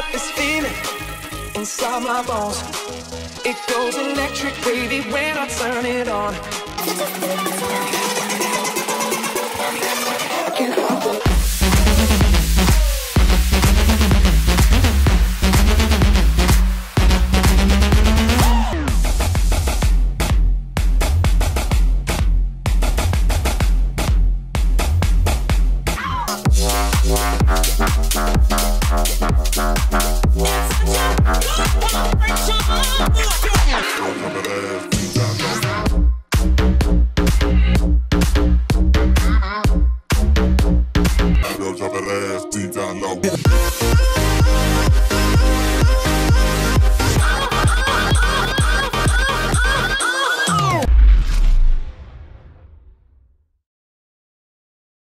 got this feeling inside my bones. It goes electric, wavy when I turn it on. Can't help it.